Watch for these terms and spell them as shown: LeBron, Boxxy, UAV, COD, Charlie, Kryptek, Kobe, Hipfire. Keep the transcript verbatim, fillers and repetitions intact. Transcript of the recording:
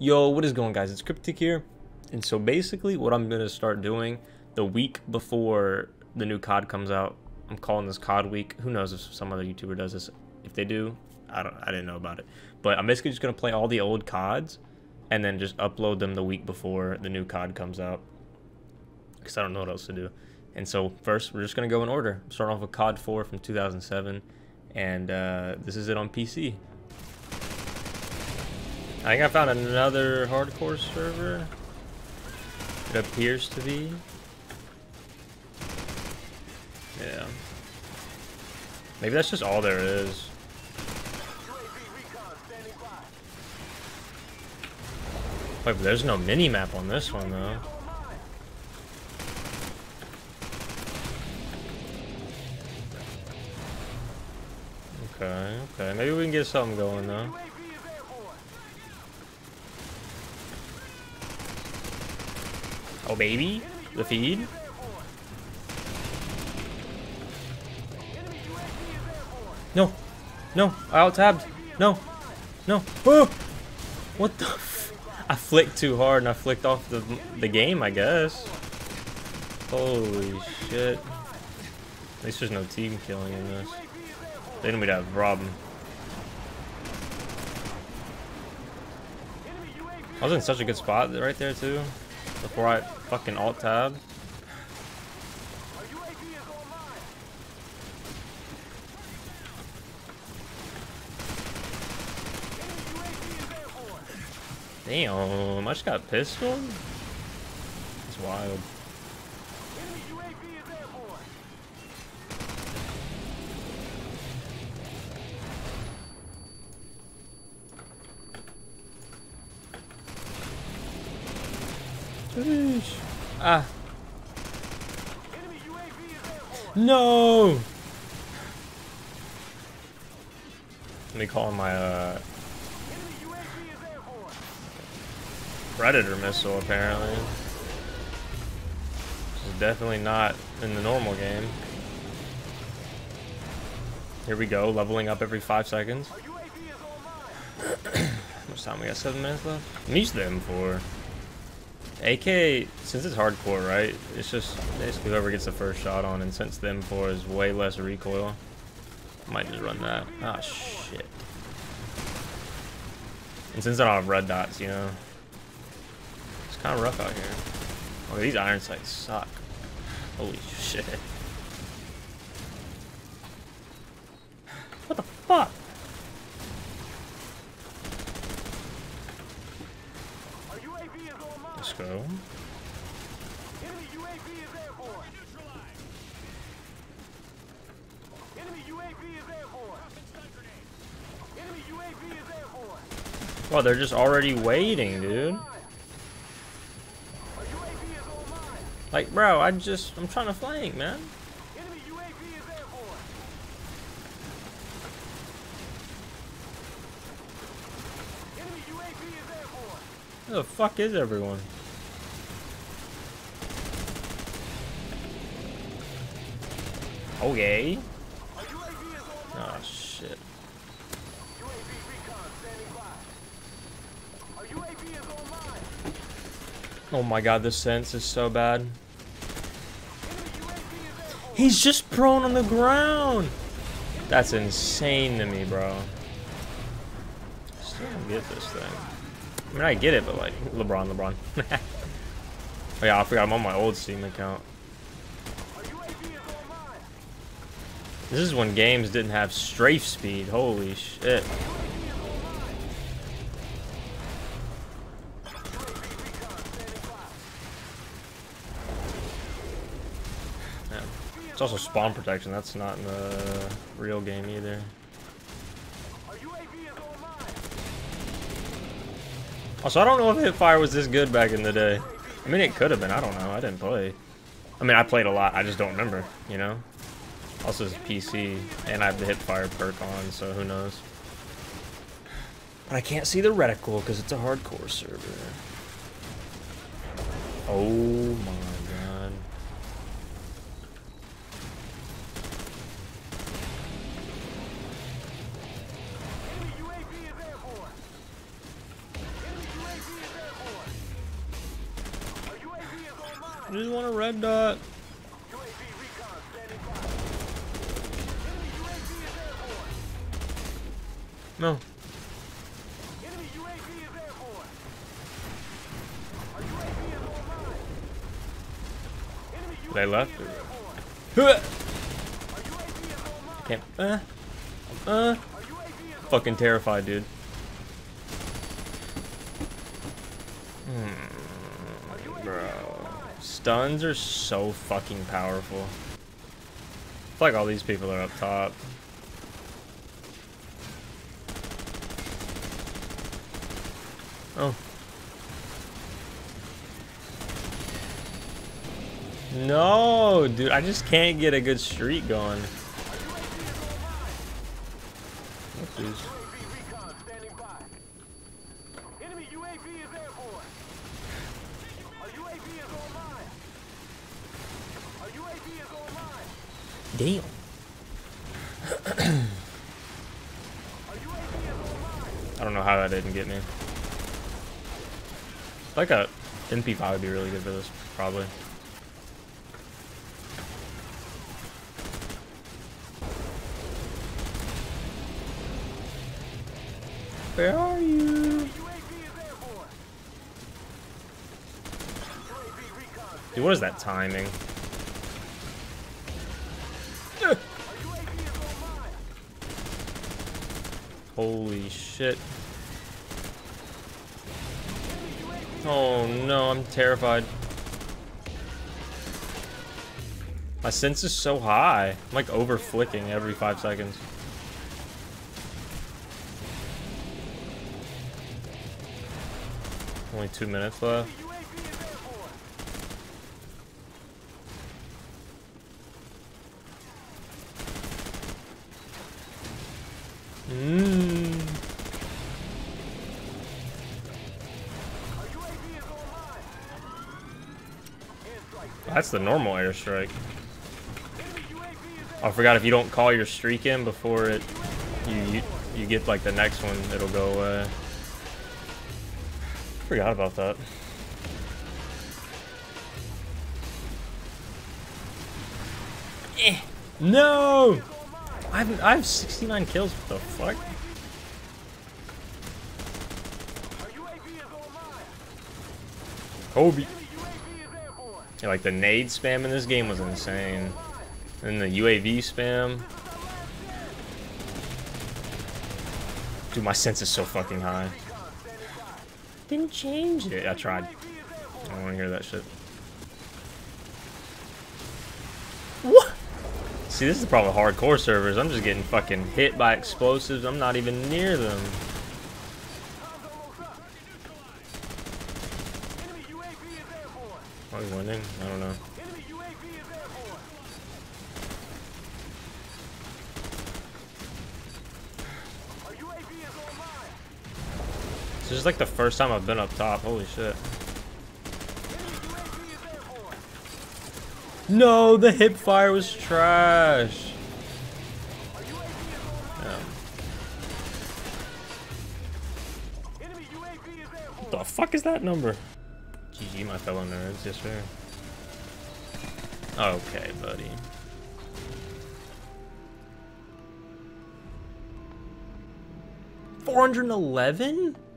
Yo, what is going, guys? It's Kryptek here. And so basically what I'm going to start doing the week before the new C O D comes out, I'm calling this C O D week. Who knows if some other YouTuber does this? If they do, I don't I didn't know about it. But I'm basically just going to play all the old C O Ds and then just upload them the week before the new C O D comes out, because I don't know what else to do. And so first, we're just going to go in order. Start off with C O D four from two thousand seven, and uh, this is it on P C. I think I found another hardcore server. It appears to be. Yeah. Maybe that's just all there is. Wait, but there's no mini-map on this one, though. Okay, okay. Maybe we can get something going, though. Oh, baby. The feed. No. No. I out-tabbed. No. No. Oh! What the f... I flicked too hard and I flicked off the, the game, I guess. Holy shit. At least there's no team killing in this. They don't need to have a problem. I was in such a good spot right there, too. Before I fucking alt-tab. Damn, I just got pistoled? It's wild. Ah. No! Let me call my uh, Predator missile, apparently. Which is definitely not in the normal game. Here we go, leveling up every five seconds. How much time we got? Seven minutes left? I'm used to the M four. A K, since it's hardcore, right, it's just basically whoever gets the first shot on, and since the M four is way less recoil, I might just run that. Ah, shit. And since I don't have red dots, you know, it's kind of rough out here. Oh, these iron sights suck. Holy shit. What the fuck? Let's go. Well, they're just already waiting, dude. Like, bro, I just, I'm trying to flank, man. Where the fuck is everyone? Okay. Oh shit. Oh my god, this sense is so bad. He's just prone on the ground. That's insane to me, bro. Still don't get this thing. I mean, I get it, but like, LeBron, LeBron. Oh yeah, I forgot I'm on my old Steam account. This is when games didn't have strafe speed. Holy shit. Yeah. It's also spawn protection. That's not in the real game either. Also, I don't know if Hipfire was this good back in the day. I mean, it could have been. I don't know. I didn't play. I mean, I played a lot. I just don't remember, you know? Also, it's P C, and I have the Hipfire perk on, so who knows. But I can't see the reticle because it's a hardcore server. Oh, my God. I just want a red dot. No. Enemy U A V is airborne. Our U A V is online. Enemy U A V they left. Or... Our U A V is online. I can't. Uh. Uh. Fucking terrified, dude. Hmm. Bro. Stuns are so fucking powerful. It's like all these people are up top. Oh. No, dude, I just can't get a good streak going. Oops. Damn. I don't know how that didn't get me. Like a M P five would be really good for this, probably. Where are you? Dude, what is that timing? Holy shit. Oh no, I'm terrified. My sense is so high. I'm like over flicking every five seconds. Only two minutes left. Mmm. That's the normal airstrike. I forgot if you don't call your streak in before it, you, you you get like the next one, it'll go away. Forgot about that. Eh. No! I have I have sixty-nine kills. What the fuck? Kobe. Yeah, like the nade spam in this game was insane. And the U A V spam. Dude, my sense is so fucking high. Didn't change it. I tried. I don't want to hear that shit. What? See, this is the problem with hardcore servers. I'm just getting fucking hit by explosives. I'm not even near them. Are we winning? I don't know. Enemy U A V is airborne. Our U A V is online. This is like the first time I've been up top. Holy shit. Enemy U A V is airborne. No, the hip fire was trash. Our U A V is online. Yeah. Enemy U A V is airborne. What the fuck is that number? G G, my fellow nerds, yes sir. Okay, buddy. four hundred eleven?